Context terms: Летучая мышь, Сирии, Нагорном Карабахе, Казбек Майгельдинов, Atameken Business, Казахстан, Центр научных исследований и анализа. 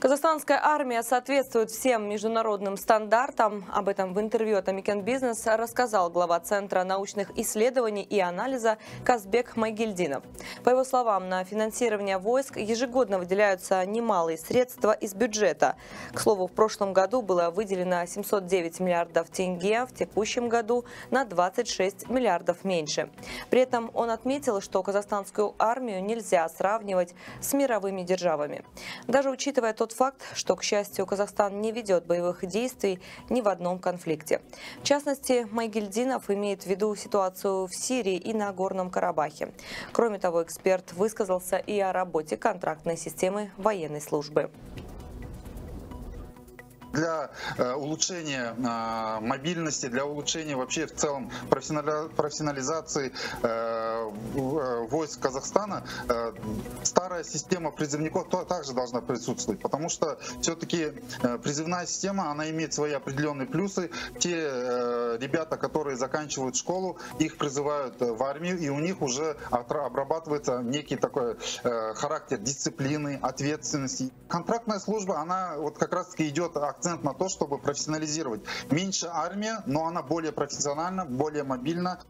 Казахстанская армия соответствует всем международным стандартам. Об этом в интервью Atameken Business рассказал глава Центра научных исследований и анализа Казбек Майгельдинов. По его словам, на финансирование войск ежегодно выделяются немалые средства из бюджета. К слову, в прошлом году было выделено 709 миллиардов тенге, в текущем году на 26 миллиардов меньше. При этом он отметил, что казахстанскую армию нельзя сравнивать с мировыми державами. Даже учитывая тот факт, что, к счастью, Казахстан не ведет боевых действий ни в одном конфликте. В частности, Майгельдинов имеет в виду ситуацию в Сирии и Нагорном Карабахе. Кроме того, эксперт высказался и о работе контрактной системы военной службы. Для улучшения мобильности, для улучшения вообще в целом профессионализации войск Казахстана старая система призывников также должна присутствовать, потому что все-таки призывная система, она имеет свои определенные плюсы. Те ребята, которые заканчивают школу, их призывают в армию, и у них уже обрабатывается некий такой характер дисциплины, ответственности. Контрактная служба, она вот как раз таки идет акцент на то, чтобы профессионализировать. Меньше армия, но она более профессиональна, более мобильна.